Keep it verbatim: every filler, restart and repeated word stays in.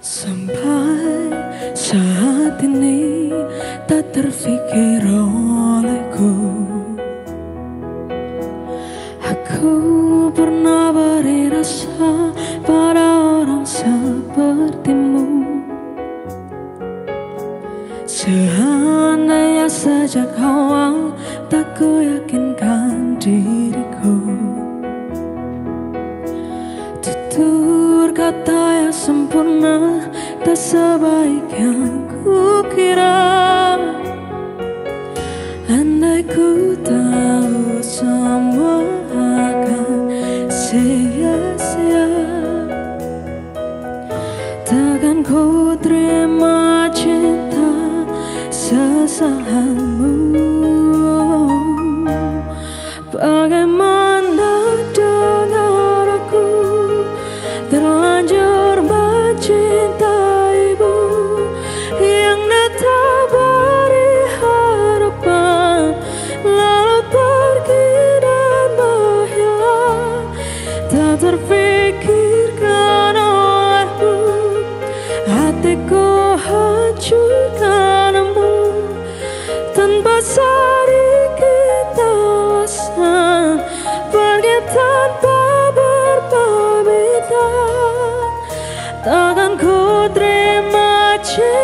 Sampai saat ini tak terfikir olehku, aku pernah beri rasa pada orang sepertimu. Seandainya sejak awal tak ku yakinkan diriku, tutur kata yang sempurna tak sebaik yang ku kira. Andai ku tahu semua akan sia-sia, takkan ku terima cinta sesahanmu. Bagaimana dengan aku terlanjur mencinta tanpa berpamitan, takkan ku terima cinta.